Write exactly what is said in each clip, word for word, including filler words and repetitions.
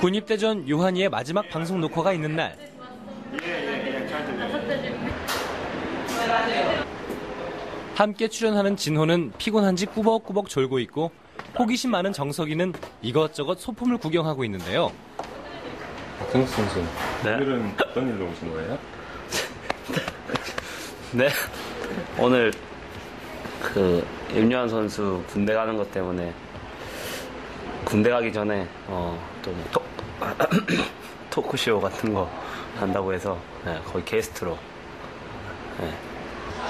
군입대전 요한이의 마지막 방송 녹화가 있는 날. 함께 출연하는 진호는 피곤한지 꾸벅꾸벅 졸고 있고 호기심 많은 정석이는 이것저것 소품을 구경하고 있는데요. 박성수 선수, 네? 오늘은 어떤 일로 오신 거예요? 네, 오늘 그 임요환 선수 군대 가는 것 때문에 군대 가기 전에 어, 또 토, 토크쇼 같은 거 한다고 해서 네, 거의 게스트로 네.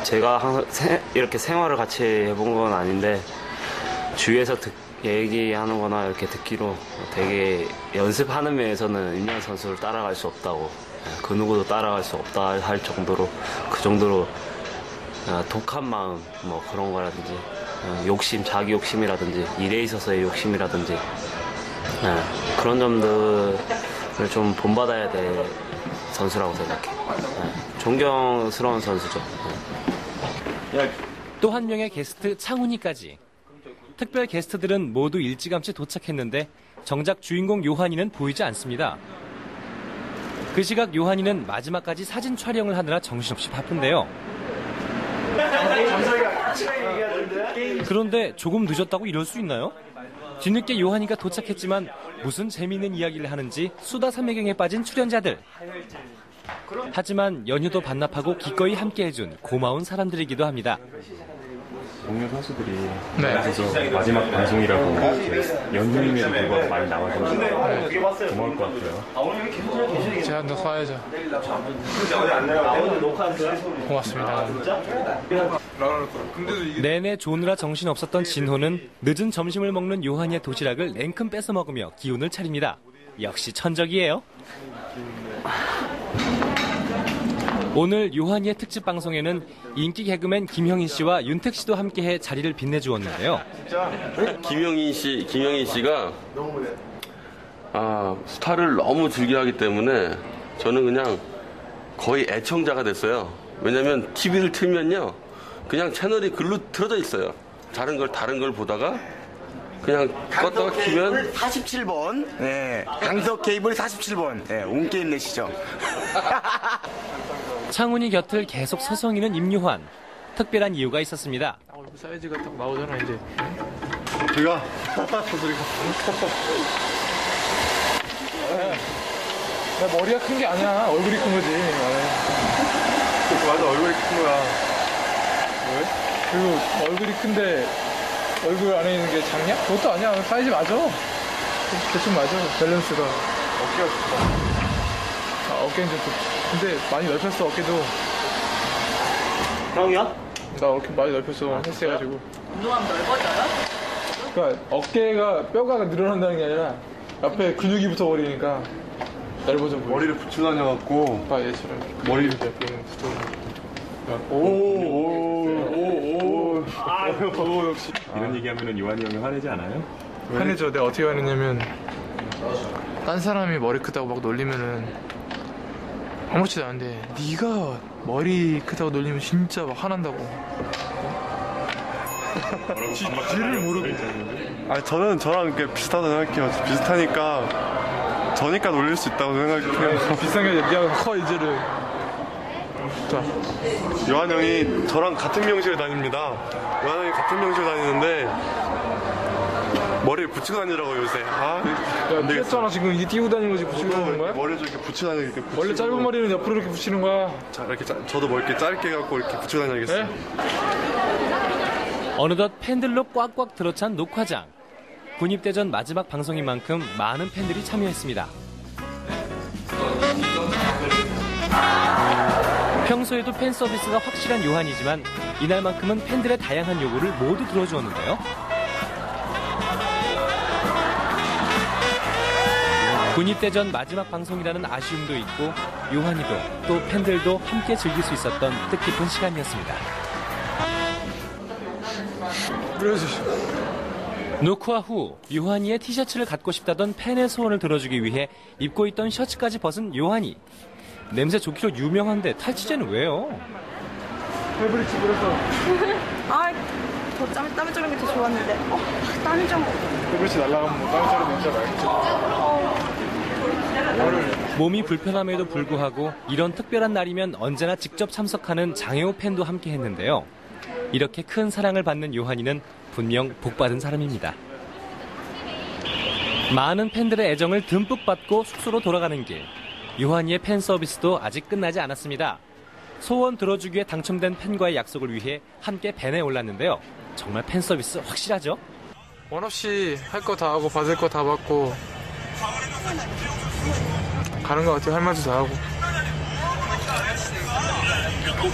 제가 항상 세, 이렇게 생활을 같이 해본 건 아닌데 주위에서 듣, 얘기하는 거나 이렇게 듣기로 되게 연습하는 면에서는 임요환 선수를 따라갈 수 없다고 그 누구도 따라갈 수 없다 할 정도로 그 정도로 독한 마음 뭐 그런 거라든지 욕심, 자기 욕심이라든지 일에 있어서의 욕심이라든지 그런 점들을 좀 본받아야 될 선수라고 생각해. 존경스러운 선수죠. 또 한 명의 게스트 창훈이까지. 특별 게스트들은 모두 일찌감치 도착했는데 정작 주인공 요한이는 보이지 않습니다. 그 시각 요한이는 마지막까지 사진 촬영을 하느라 정신없이 바쁜데요. 그런데 조금 늦었다고 이럴 수 있나요? 뒤늦게 요한이가 도착했지만 무슨 재미있는 이야기를 하는지 수다 삼매경에 빠진 출연자들. 하지만 연휴도 반납하고 기꺼이 함께해준 고마운 사람들이기도 합니다. 동료 선수들이 네. 마지막 방송이라고 연휴임에도 불구하고 많이 나와서 고마울 것 같아요. 제가 녹화해야죠. 고맙습니다. 내내 조느라 정신없었던 진호는 늦은 점심을 먹는 요한이의 도시락을 냉큼 뺏어 먹으며 기운을 차립니다. 역시 천적이에요. 오늘 요한이의 특집 방송에는 인기 개그맨 김형인 씨와 윤택 씨도 함께해 자리를 빛내주었는데요. 김형인 씨, 김형인 씨가 아, 스타를 너무 즐겨하기 때문에 저는 그냥 거의 애청자가 됐어요. 왜냐하면 티비를 틀면요, 그냥 채널이 글로 틀어져 있어요. 다른 걸 다른 걸 보다가 그냥 껐다가 키면 사십칠 번. 네, 강석 케이블 사십칠 번. 네, 온게임 내시죠. 창훈이 곁을 계속 서성이는 임요환. 특별한 이유가 있었습니다. 얼굴 사이즈가 딱 나오잖아 이제. 들어가. 나 머리가 큰 게 아니야. 얼굴이 큰 거지. 맞아, 얼굴이 큰 거야. 왜? 그리고 얼굴이 큰데 얼굴 안에 있는 게 작냐? 그것도 아니야. 사이즈 맞아. 대충 맞아. 밸런스가. 어깨가 좋다. 아, 어깨는 좀 좋다. 근데 많이 넓혔어, 어깨도. 형이야? 나 어깨 많이 넓혔어. 아, 헬스해가지고. 운동하면 넓어져요? 그러니까 어깨가 뼈가 늘어난다는 게 아니라 옆에 근육이 붙어버리니까 넓어져 보여. 머리를 붙여다녀갖고 봐, 얘처럼 머리를 옆에 붙여다녀. 오오오오오. 아, 오, 역시. 이런 얘기하면은 요한이 형이 화내지 않아요? 화내죠. 내가 어떻게 화내냐면 딴 사람이 머리 크다고 막 놀리면은 아무렇지도 않은데 네가 머리 크다고 놀리면 진짜 막 화난다고. 지를 모르고. 아니 저는 저랑 이렇게 비슷하다고 생각해요. 비슷하니까 저니까 놀릴 수 있다고 생각해요. 비슷한 게 네가 커 이제를. 자, 요한 형이 저랑 같은 명실에 다닙니다. 요한 형이 같은 명실에 다니는데 머리를 붙이고 다니라고 요새. 아, 띄었잖아 지금. 이게 띄고 다니는 거지 붙이고 다니는 거야? 머리를 이렇게 붙이고 다니는 게. 원래 짧은 머리는 옆으로 이렇게 붙이는 거야. 자, 이렇게 짜, 저도 뭐 이렇게 짧게 갖고 이렇게 붙이고 다녀야겠어요. 네? 어느덧 팬들로 꽉꽉 들어찬 녹화장. 군입대전 마지막 방송인 만큼 많은 팬들이 참여했습니다. 평소에도 팬 서비스가 확실한 요한이지만 이날만큼은 팬들의 다양한 요구를 모두 들어주었는데요. 군입대전 마지막 방송이라는 아쉬움도 있고 요한이도 또 팬들도 함께 즐길 수 있었던 뜻깊은 시간이었습니다. 녹화 후 요한이의 티셔츠를 갖고 싶다던 팬의 소원을 들어주기 위해 입고 있던 셔츠까지 벗은 요한이. 냄새 좋기로 유명한데 탈취제는 왜요? 페브릭스 뿌렸어. 아, 더 땀, 땀이 쩌는 게 더 좋았는데. 어, 땀이 좀. 페브릭스 날라가면 뭐 땀이 쩌는 냄새 나겠지. 몸이 불편함에도 불구하고 이런 특별한 날이면 언제나 직접 참석하는 장애우 팬도 함께 했는데요. 이렇게 큰 사랑을 받는 요한이는 분명 복받은 사람입니다. 많은 팬들의 애정을 듬뿍 받고 숙소로 돌아가는 길. 요한이의 팬 서비스도 아직 끝나지 않았습니다. 소원 들어주기에 당첨된 팬과의 약속을 위해 함께 밴에 올랐는데요. 정말 팬 서비스 확실하죠? 원 없이 할 거 다 하고 받을 거 다 받고 가는 것 같아요. 할 말도 다 하고.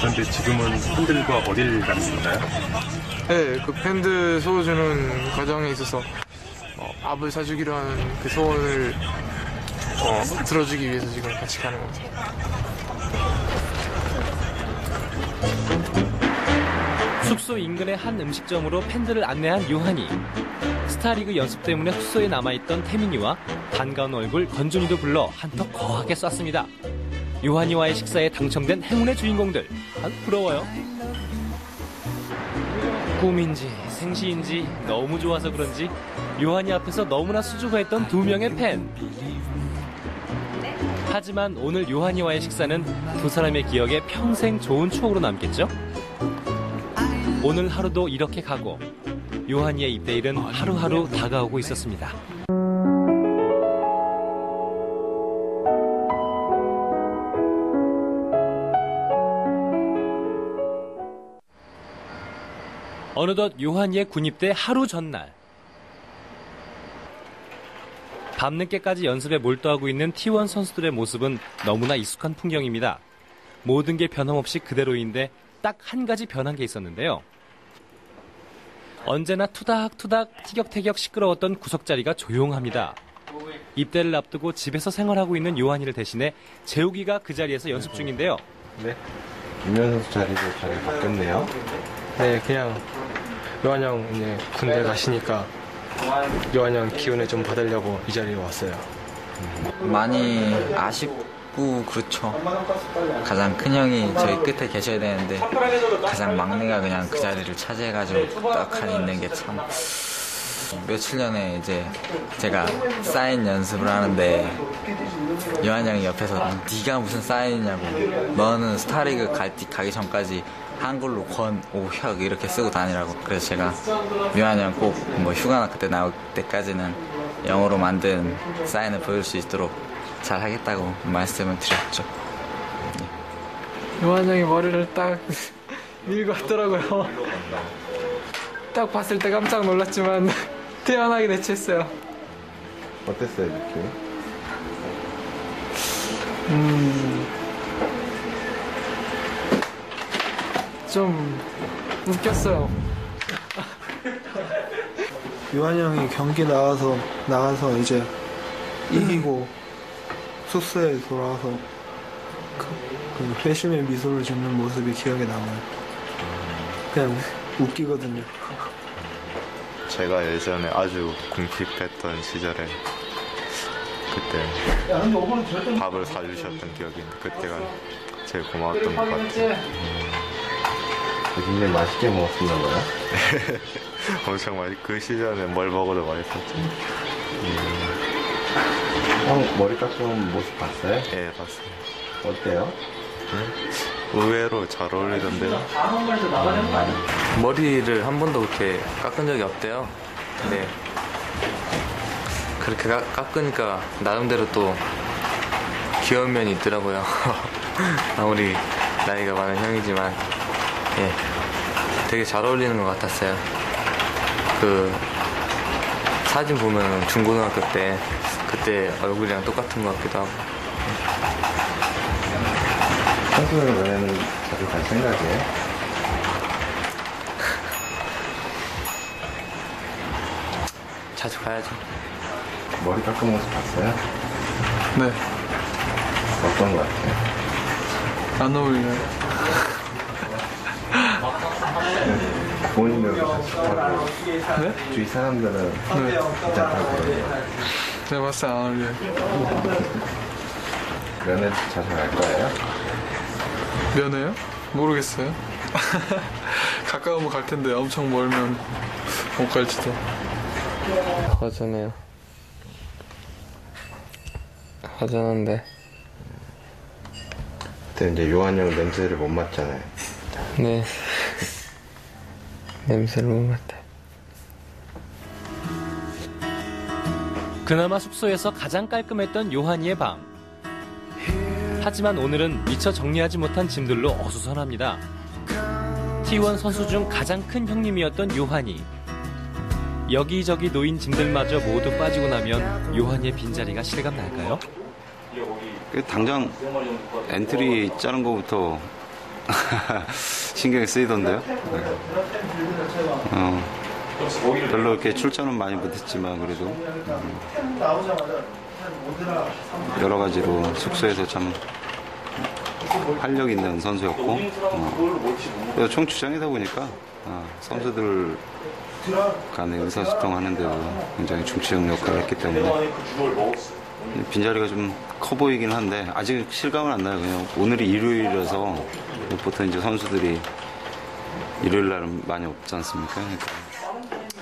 그런데 지금은 팬들과 어딜 가는 건가요? 네, 그 팬들 소개해주는 과정에 있어서 어, 밥을 사주기로 하는 그 소원을 어, 들어주기 위해서 지금 같이 가는 것 같아요. 숙소 인근의 한 음식점으로 팬들을 안내한 요한이. 스타리그 연습 때문에 숙소에 남아있던 태민이와 반가운 얼굴 건준이도 불러 한턱 거하게 쐈습니다. 요한이와의 식사에 당첨된 행운의 주인공들. 아, 부러워요. 꿈인지 생시인지 너무 좋아서 그런지 요한이 앞에서 너무나 수줍어했던 두 명의 팬. 하지만 오늘 요한이와의 식사는 두 사람의 기억에 평생 좋은 추억으로 남겠죠? 오늘 하루도 이렇게 가고 요한이의 입대일은 하루하루 다가오고 있었습니다. 어느덧 요한이의 군입대 하루 전날. 밤늦게까지 연습에 몰두하고 있는 티 원 선수들의 모습은 너무나 익숙한 풍경입니다. 모든 게 변함없이 그대로인데 딱 한 가지 변한 게 있었는데요. 언제나 투닥투닥 티격태격 시끄러웠던 구석자리가 조용합니다. 입대를 앞두고 집에서 생활하고 있는 요한이를 대신해 재욱이가 그 자리에서 연습 중인데요. 네, 임요환 선수 자리도 잘 바뀌었네요. 네, 그냥 요한 형 이제 군대 가시니까 요한 형 기운을 좀 받으려고 이 자리에 왔어요. 많이 아쉽고 그렇죠. 가장 큰 형이 저희 끝에 계셔야 되는데 가장 막내가 그냥 그 자리를 차지해가지고 딱 한 있는 게 참. 며칠 전에 이제 제가 사인 연습을 하는데 요한 형이 옆에서 네가 무슨 사인이냐고, 너는 스타리그 가기 전까지 한글로 권, 오, 혁 이렇게 쓰고 다니라고. 그래서 제가 요한 형 꼭 뭐 휴가나 그때 나올 때까지는 영어로 만든 사인을 보일 수 있도록 잘 하겠다고 말씀을 드렸죠. 요한 형이 머리를 딱 밀고 왔더라고요. 딱 봤을 때 깜짝 놀랐지만 태연하게 대처했어요. 어땠어요, 느낌? 음... 좀 웃겼어요. 요한 형이 경기 나와서 나가서 이제 이기고 숙소에 돌아와서 그, 그 회심의 미소를 짓는 모습이 기억에 남아요. 그냥 웃기거든요. 제가 예전에 아주 궁핍했던 시절에 그때 밥을 사주셨던 기억이 있는데 그때가 제일 고마웠던 것 같아요. 굉장히 맛있게 먹었었나 봐요? 엄청 맛있, 그 시절에 뭘 먹어도 맛있었죠. 형 머리 깎은 모습 봤어요? 예, 봤어요. 어때요? 응? 의외로 잘 어울리던데요. 음, 머리를 한 번도 그렇게 깎은 적이 없대요. 근데 그렇게 깎으니까 나름대로 또 귀여운 면이 있더라고요. 아무리 나이가 많은 형이지만 예, 되게 잘 어울리는 것 같았어요. 그 사진 보면 중고등학교 때 그때 얼굴이랑 똑같은 것 같기도 하고. 평소에는 연애는 자주 갈 생각이에요? 자주 가야죠. 머리 깎은 모습 봤어요? 네. 어떤 것 같아요? 안 어울려요. 본인들도 다 좋다고. 네? 주위 사람들은 네. 괜찮다고. 네, 봤어요. 안 어울려요. 연애 자주 갈 거예요? 면회요? 모르겠어요. 가까우면 갈 텐데 엄청 멀면 못 갈지도. 거저네요. 화전한데. 그때 이제 요한 형 냄새를 못 맡잖아요. 네. 냄새를 못 맡아. 그나마 숙소에서 가장 깔끔했던 요한이의 밤. 하지만 오늘은 미처 정리하지 못한 짐들로 어수선합니다. 티원 선수 중 가장 큰 형님이었던 요한이. 여기저기 놓인 짐들마저 모두 빠지고 나면 요한이의 빈자리가 실감날까요? 당장 엔트리 짜는 거부터 신경이 쓰이던데요. 어, 별로 이렇게 출전은 많이 못했지만 그래도 음, 여러 가지로 숙소에서 참 활력 있는 선수였고 어, 총 주장이다 보니까 어, 선수들 간에 의사소통하는 데도 굉장히 중추적 역할을 했기 때문에 빈자리가 좀 커 보이긴 한데 아직 실감은 안 나요. 그냥 오늘이 일요일이라서 보통 이제 선수들이 일요일 날은 많이 없지 않습니까? 그러니까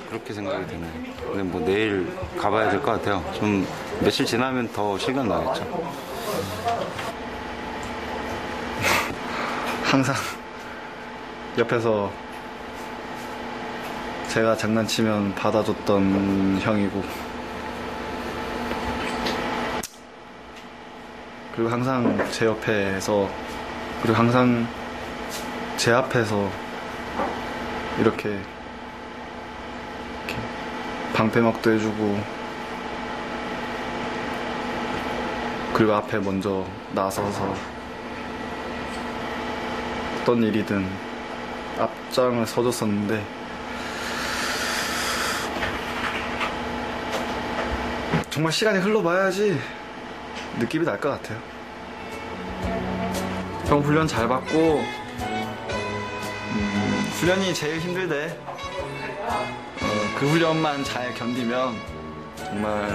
그렇게 생각이 드네요. 근데 뭐 내일 가봐야 될 것 같아요. 좀 며칠 지나면 더 실감 나겠죠. 항상 옆에서 제가 장난치면 받아줬던 형이고 그리고 항상 제 옆에서 그리고 항상 제 앞에서 이렇게, 이렇게 방패막도 해주고 그리고 앞에 먼저 나서서 어떤 일이든 앞장을 서줬었는데 정말 시간이 흘러봐야지 느낌이 날 것 같아요. 형 훈련 잘 받고 음, 훈련이 제일 힘들대. 어, 그 훈련만 잘 견디면 정말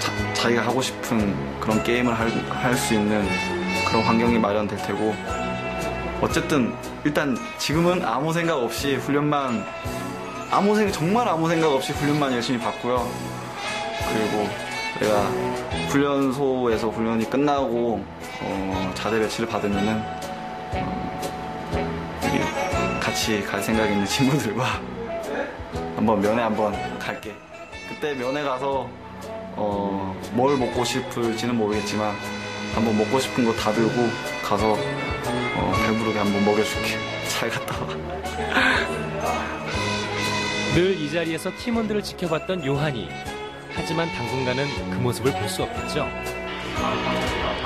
자, 자기가 하고 싶은 그런 게임을 할 수 있는 그런 환경이 마련될 테고 어쨌든 일단 지금은 아무 생각 없이 훈련만 아무 생각 정말 아무 생각 없이 훈련만 열심히 받고요. 그리고 내가 훈련소에서 훈련이 끝나고 어, 자대 배치를 받으면은 어, 같이 갈 생각 있는 친구들과 한번 면회 한번 갈게. 그때 면회 가서 어, 뭘 먹고 싶을지는 모르겠지만 한번 먹고 싶은 거 다 들고 가서 어, 배부르게 한번 먹여줄게. 잘 갔다 와. 늘 이 자리에서 팀원들을 지켜봤던 요한이. 하지만 당분간은 그 모습을 볼 수 없겠죠.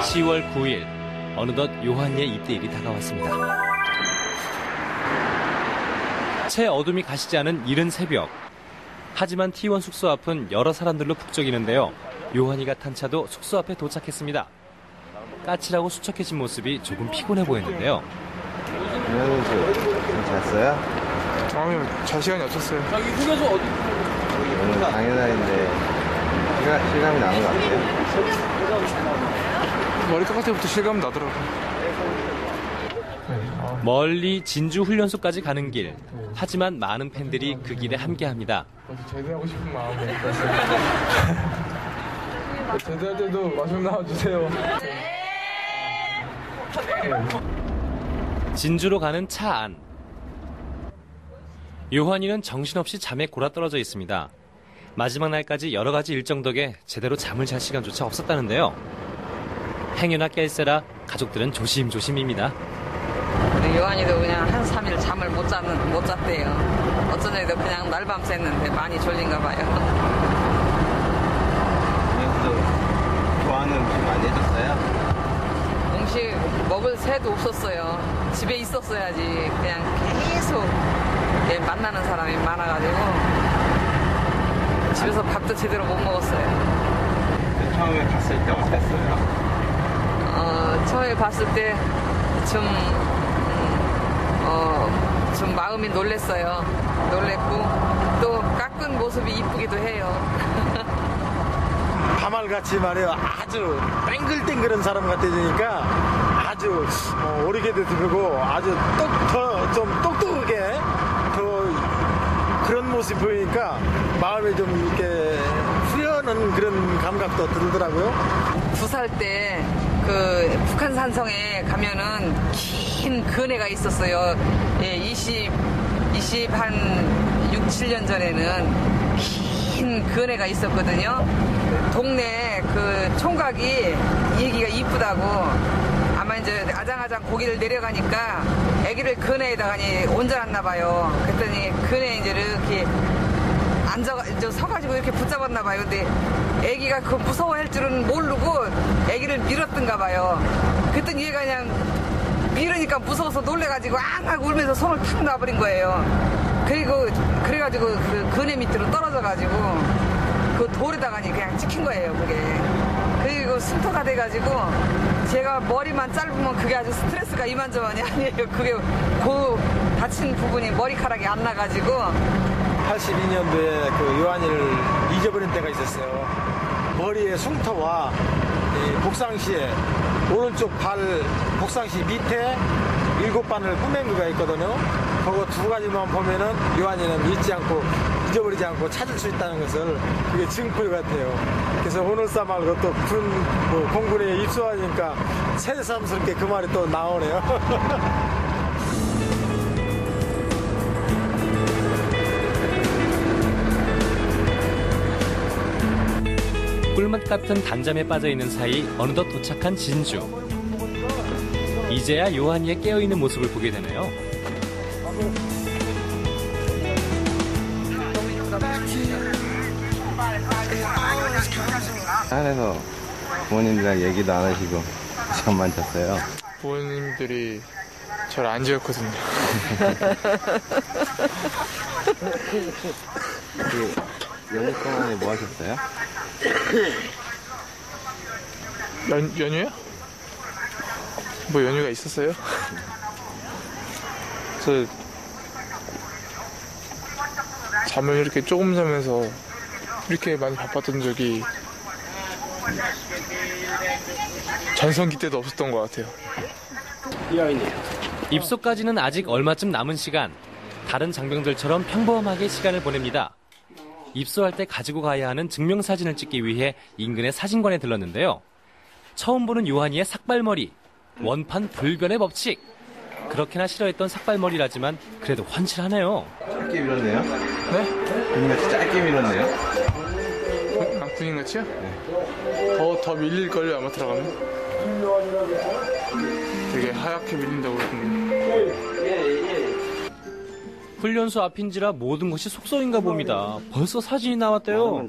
시월 구일, 어느덧 요한이의 입대일이 다가왔습니다. 채 어둠이 가시지 않은 이른 새벽. 하지만 티원 숙소 앞은 여러 사람들로 북적이는데요. 요한이가 탄 차도 숙소 앞에 도착했습니다. 까칠하고 수척해진 모습이 조금 피곤해 보였는데요. 안녕하세요. 잤어요? 아니요, 잘 시간이 없었어요. 여기 휴게소 어디? 오늘 당일날인데 실감이 나는 것 같아요. 머리카락부터 실감이 나더라고요. 멀리 진주 훈련소까지 가는 길. 하지만 많은 팬들이 그 길에 함께합니다. 제대하고 싶은 마음에. 제대할 때도 마시면 나와주세요. 진주로 가는 차 안. 요한이는 정신없이 잠에 골아떨어져 있습니다. 마지막 날까지 여러 가지 일정 덕에 제대로 잠을 잘 시간조차 없었다는데요. 행여나 깰세라 가족들은 조심조심입니다. 요한이도 그냥 한 삼 일 잠을 못, 자는, 못 잤대요. 어쩐 애도 그냥 날밤 샜는데 많이 졸린가 봐요. 그래서 좋아하는 음식 많이 해줬어요? 음식 먹을 새도 없었어요. 집에 있었어야지 그냥 계속 만나는 사람이 많아가지고 집에서 밥도 제대로 못 먹었어요. 처음에 갔을 때 어땠어요? 어, 처음에 봤을 때 좀, 어, 좀 마음이 놀랬어요. 놀랬고 또 깎은 모습이 이쁘기도 해요. 파말같이 말이에요. 아주 땡글땡글한 사람 같아지니까 아주 어, 오르게도 들고 아주 똑, 좀 똑똑하게 더 그런 모습 보이니까 마음이 좀 이렇게 후련한 그런 감각도 들더라고요. 두 살 때 그 북한 산성에 가면은 긴 근해가 있었어요. 예, 이십, 이십 한 육, 칠 년 전에는 긴 근해가 있었거든요. 동네 그 총각이 얘기가 이쁘다고 아마 이제 아장아장 고기를 내려가니까 아기를 근해에다가니 온전했나 봐요. 그랬더니 근해 이제 이렇게 앉아 이제 서가지고 이렇게 붙잡았나 봐요. 근데 아기가 그 무서워할 줄은 모르고 아기를 밀었던가 봐요. 그랬더니 얘가 그냥 밀으니까 무서워서 놀래가지고 앙 하고 울면서 손을 탁 놔버린 거예요. 그리고 그래가지고 그 근해 밑으로 떨어져가지고. 그 돌에다가니 그냥 찍힌 거예요, 그게. 그리고 흉터가 돼가지고 제가 머리만 짧으면 그게 아주 스트레스가 이만저만이 아니에요. 그게 그 다친 부분이 머리카락이 안 나가지고. 팔십이 년도에 그 요한이를 잊어버린 때가 있었어요. 머리에 흉터와 복상시에 오른쪽 발 복상시 밑에 일곱 바늘 꼬맹이가 있거든요. 그거 두 가지만 보면은 요한이는 잊지 않고 잊어버리지 않고 찾을 수 있다는 것을 그게 증표 같아요. 그래서 오늘 사막으로 또 군, 뭐, 공군에 입소하니까 새삼스럽게 그 말이 또 나오네요. 꿀맛 같은 단잠에 빠져있는 사이 어느덧 도착한 진주. 이제야 요한이의 깨어있는 모습을 보게 되네요. 산에서 부모님들이랑 얘기도 안 하시고 잠만 잤어요. 부모님들이 저를 안 지었거든요. 그 연휴 동안에 뭐 하셨어요? 연, 연휴요? 뭐 연휴가 있었어요? 저 잠을 이렇게 조금 자면서 이렇게 많이 바빴던 적이 전성기 때도 없었던 것 같아요. 입소까지는 아직 얼마쯤 남은 시간. 다른 장병들처럼 평범하게 시간을 보냅니다. 입소할 때 가지고 가야 하는 증명사진을 찍기 위해 인근의 사진관에 들렀는데요. 처음 보는 요한이의 삭발머리. 원판 불변의 법칙. 그렇게나 싫어했던 삭발머리라지만 그래도 환실하네요. 짧게 밀었네요. 네? 군인같이 짧게 밀었네요. 아, 군인같이요? 네. 더, 더 밀릴걸요, 아마 들어가면. 되게 하얗게 밀린다고 그러던데. 훈련소 앞인지라 모든 것이 속설인가 봅니다. 벌써 사진이 나왔대요.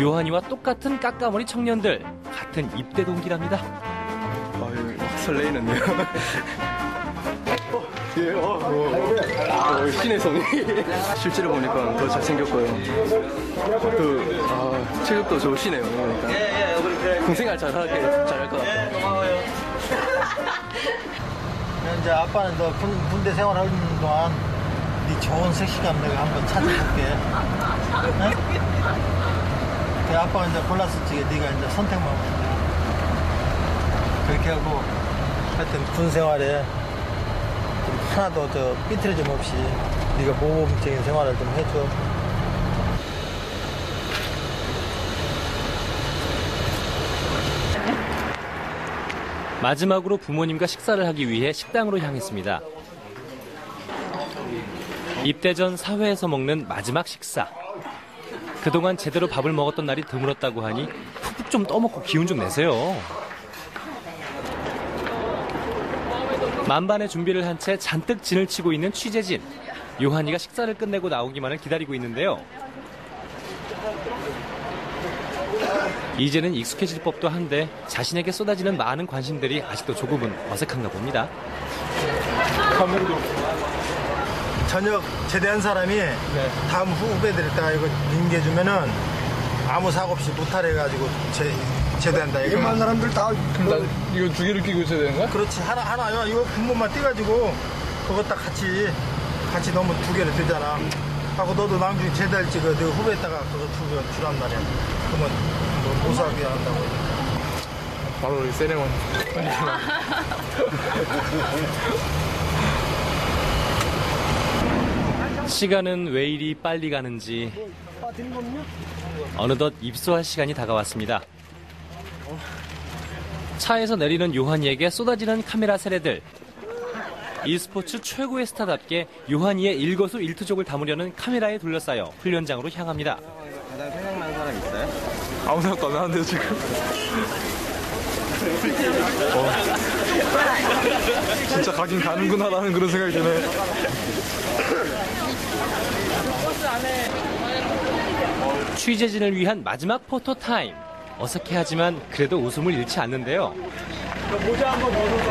요한이와 똑같은 까까머리 청년들. 같은 입대 동기랍니다. 설레이는데요. 어, 예, 어, 어, 어, 신의 손이. 실제로 보니까 더 잘생겼고요. 또, 아, 체격도 좋으시네요. 그러니까. 군생활 잘하게 잘할 것 같아요. 이제 아빠는 너 군, 군대 생활하는 동안 네 좋은 섹시감 내가 한번 찾아줄게. 네? 아빠가 이제 골랐을 적에 네가 이제 선택만 하면 그렇게 하고 하여튼 군 생활에 하나도 저 삐뚤어짐 없이 네가 모범적인 생활을 좀 해줘. 마지막으로 부모님과 식사를 하기 위해 식당으로 향했습니다. 입대 전 사회에서 먹는 마지막 식사. 그동안 제대로 밥을 먹었던 날이 드물었다고 하니 푹푹 좀 떠먹고 기운 좀 내세요. 만반의 준비를 한 채 잔뜩 진을 치고 있는 취재진. 요한이가 식사를 끝내고 나오기만을 기다리고 있는데요. 이제는 익숙해질 법도 한데 자신에게 쏟아지는 많은 관심들이 아직도 조금은 어색한가 봅니다. 저녁 제대한 사람이 다음 후배들 다 이거 넘겨주면은 아무 사고 없이 무탈해가지고 제. 제대한다. 이거 일반 사람들 다 그럼 이거 두 개를 끼고 있어야 되는 거야? 그렇지. 하나 하나야. 이거 군무만 떼가지고 그거 딱 같이 같이 넣으면 두 개를 되잖아. 하고 너도 나중에 제대할지 그 후배에다가 그거 두 개 주란 말이야. 그러면 뭐 모사하게 한다고. 바로 우리 세레머니. 시간은 왜 이리 빨리 가는지 어느덧 입소할 시간이 다가왔습니다. 차에서 내리는 요한이에게 쏟아지는 카메라 세례들. e스포츠 최고의 스타답게 요한이의 일거수일투족을 담으려는 카메라에 둘러싸여 훈련장으로 향합니다. 가장 생각나는 사람 있어요? 아무 생각도 안 나는데요, 지금. 어, 진짜 가긴 가는구나라는 그런 생각이 드네요. 취재진을 위한 마지막 포토 타임. 어색해하지만 그래도 웃음을 잃지 않는데요. 모자 한번 벗어서.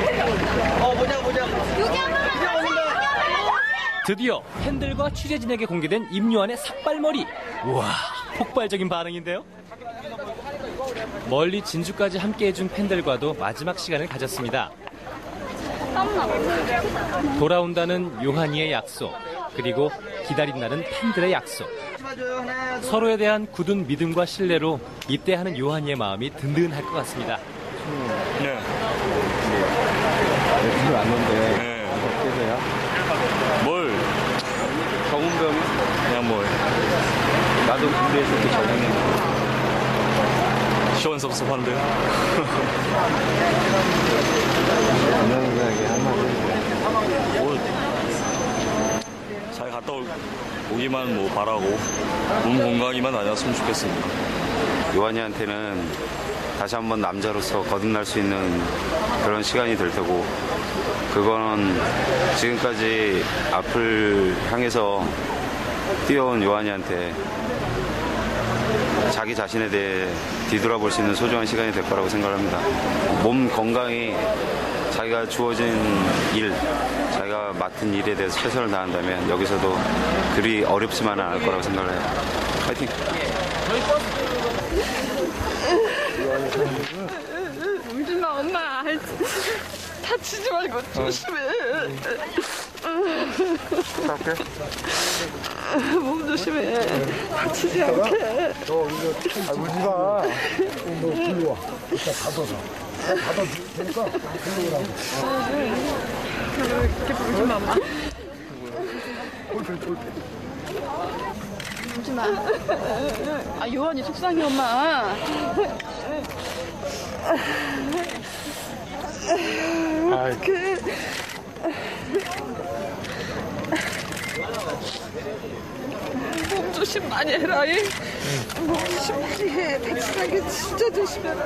어, 모자, 모자. 여기 한번 벗어서. 드디어 팬들과 취재진에게 공개된 임요환의 삭발머리. 우와, 폭발적인 반응인데요. 멀리 진주까지 함께해준 팬들과도 마지막 시간을 가졌습니다. 돌아온다는 요한이의 약속, 그리고 기다린다는 팬들의 약속. 서로에 대한 굳은 믿음과 신뢰로 입대하는 요한이의 마음이 든든할 것 같습니다. 네. 네, 왔는데. 네. 어때서요? 뭘? 적응병이? 그냥 뭘? 나도 군대에서 이렇게 적응했는데. 시원섭섭한데요? 안녕하게 한마디. 잘 갔다 올, 오기만 뭐 바라고 몸 건강히만 다녔으면 좋겠습니다. 요한이한테는 다시 한번 남자로서 거듭날 수 있는 그런 시간이 될 테고, 그건 지금까지 앞을 향해서 뛰어온 요한이한테 자기 자신에 대해 뒤돌아볼 수 있는 소중한 시간이 될 거라고 생각합니다. 몸 건강이 자기가 주어진 일, 자기가 맡은 일에 대해서 최선을 다한다면 여기서도 그리 어렵지만은 않을 거라고 생각해요. 파이팅! 울지마 엄마. 다치지 말고 조심해. 몸 조심해. 다치지 않게. 너 이거 아, 울지마. 너 들고 와. 일단 받아서. 받아도 되니까 들고 오라고. 그렇게 울지마 엄마. 울지마. 아, 요한이 속상해 엄마. 어떡해. 몸 조심 많이 해라. 예? 응. 몸 심지해. 백신하게 진짜 조심해라.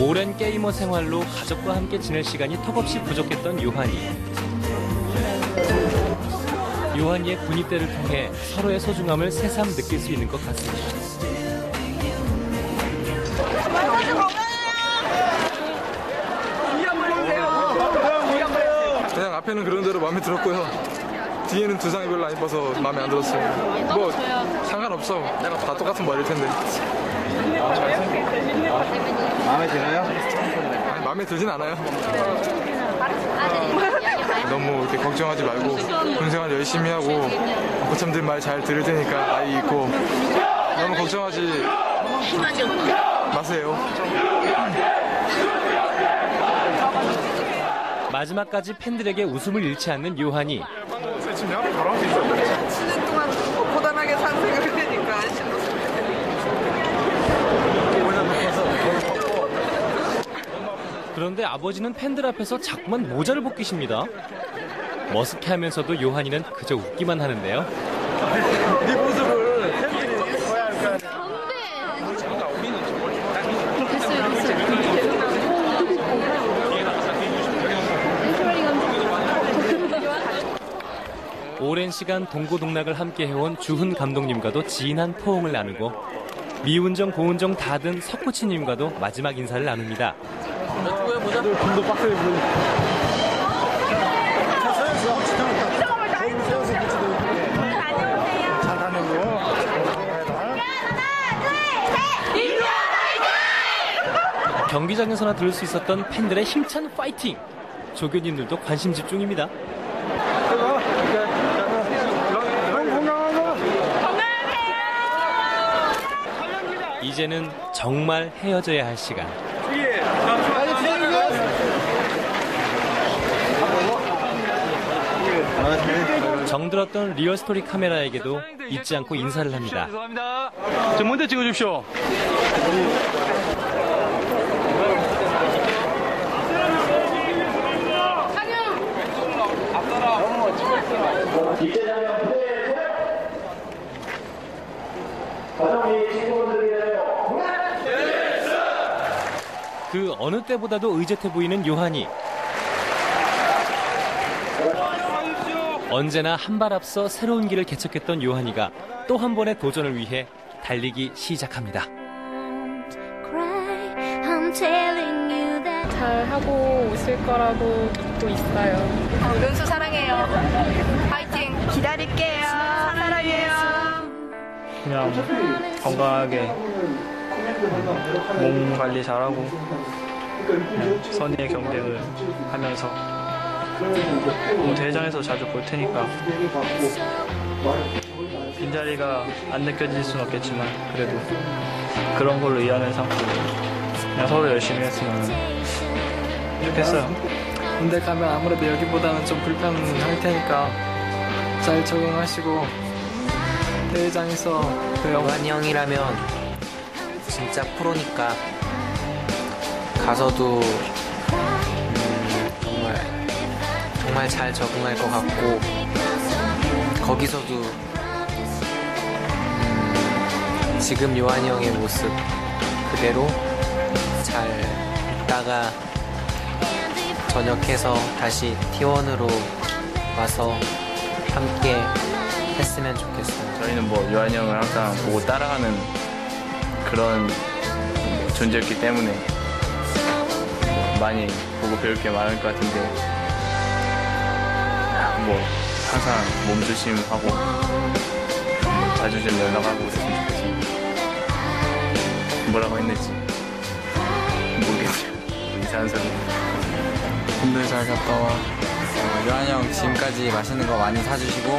오랜 게이머 생활로 가족과 함께 지낼 시간이 턱없이 부족했던 요한이. 요한이의 군입대를 통해 서로의 소중함을 새삼 느낄 수 있는 것 같습니다. 그냥 앞에는 그런 대로 마음에 들었고요. 뒤에는 두상이 별로 안 예뻐서 마음에 안 들었어요. 뭐 상관없어. 내가 다 똑같은 머리일 텐데. 마음에 드나요? 아니, 마음에 들진 않아요. 너무 이렇게 걱정하지 말고 군생활 열심히 하고 고참들 말 잘 들을 테니까 아이 있고 너무 걱정하지 마세요. 마지막까지 팬들에게 웃음을 잃지 않는 요한이. 칠 년 동안 고단하게 산책을 해니까 그런데 아버지는 팬들 앞에서 자꾸만 모자를 벗기십니다. 머쓱해하면서도 요한이는 그저 웃기만 하는데요. 네 모습을 팬들이 봐야 할까. 오랜 시간 동고동락을 함께 해온 주훈 감독님과도 지인한 포옹을 나누고 미운정, 고운정 다 든 석구치님과도 마지막 인사를 나눕니다. 경기장에서나 들을 수 있었던 팬들의 힘찬 파이팅! 조교님들도 관심 집중입니다. 이제는 정말 헤어져야 할 시간. 잠들었던 리얼스토리 카메라에게도 잊지 않고 인사를 합니다. 죄송합니다. 좀 먼저 찍어주십시오. 그 어느 때보다도 의젓해 보이는 요한이 언제나 한 발 앞서 새로운 길을 개척했던 요한이가 또 한 번의 도전을 위해 달리기 시작합니다. 잘하고 있을 거라고 믿고 있어요. 박성수 사랑해요. 파이팅. 기다릴게요. 사랑해요. 그냥 건강하게 몸 관리 잘하고 선의의 경쟁을 하면서 대회장에서 자주 볼 테니까 빈자리가 안 느껴질 순 없겠지만 그래도 그런 걸로 이해하는 상태 그냥 서로 열심히 했으면 좋겠어요. 군대 가면 아무래도 여기보다는 좀 불편할 테니까 잘 적응하시고 대회장에서 요한 형이라면 진짜 프로니까 가서도 음, 정말 정말 잘 적응할 것 같고 거기서도 음, 지금 요한이 형의 모습 그대로 잘 있다가 전역해서 다시 티 원으로 와서 함께 했으면 좋겠어요. 저희는 뭐 요한이 형을 항상 보고 따라가는 그런 존재였기 때문에 많이 보고 배울 게 많을 것 같은데 뭐 항상 몸조심하고 자주 좀 연락하고 있으면 좋겠습니다. 뭐라고 했는지 모르겠어요. 이상한 소리. 군대 잘 갔다 와. 어, 요한이 형 지금까지 맛있는 거 많이 사주시고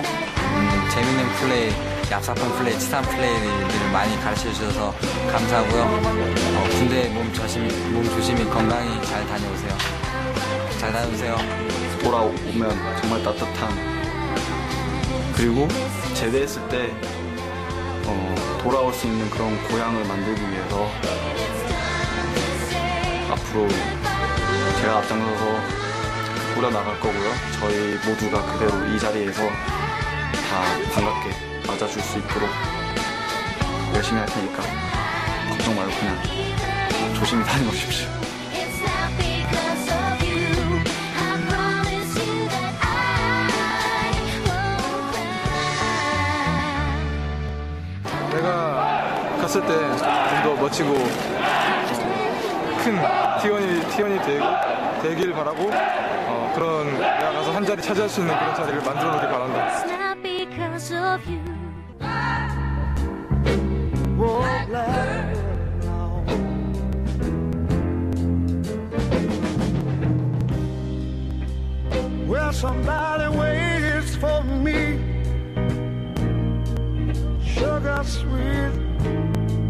음, 재밌는 플레이 얍삽한 플레이, 치사한 플레이들을 많이 가르쳐주셔서 감사하고요. 어, 군대 몸 조심히, 몸 조심히 건강히 잘 다녀오세요. 잘 다녀오세요. 돌아오면 정말 따뜻한 그리고 제대했을 때 어, 돌아올 수 있는 그런 고향을 만들기 위해서 앞으로 제가 앞장서서 꾸려나갈 거고요. 저희 모두가 그대로 이 자리에서 다 반갑게 맞아줄 수 있도록 열심히 할 테니까 걱정 말고 그냥 조심히 다녀오십시오. 내가 갔을 때 좀 더 멋지고 큰 티 원이, 티 원이 되고, 되길 바라고 어, 그런 내가 가서 한 자리 차지할 수 있는 그런 자리를 만들어 놓길 바란다. Well, somebody waits for me, sugar sweet,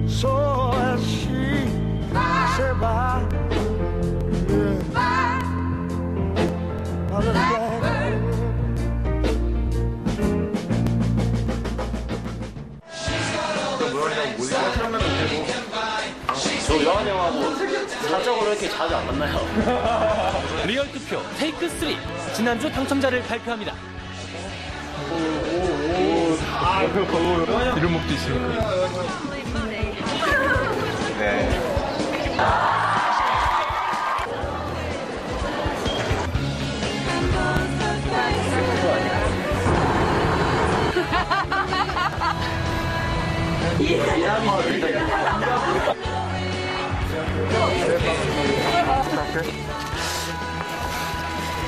so as she said bye. 요한이 형하고 사적으로 이렇게 자주 안 만나요. 리얼 투표 테이크 쓰리 지난주 당첨자를 발표합니다. 이런 목도 있어요. 네.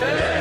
네.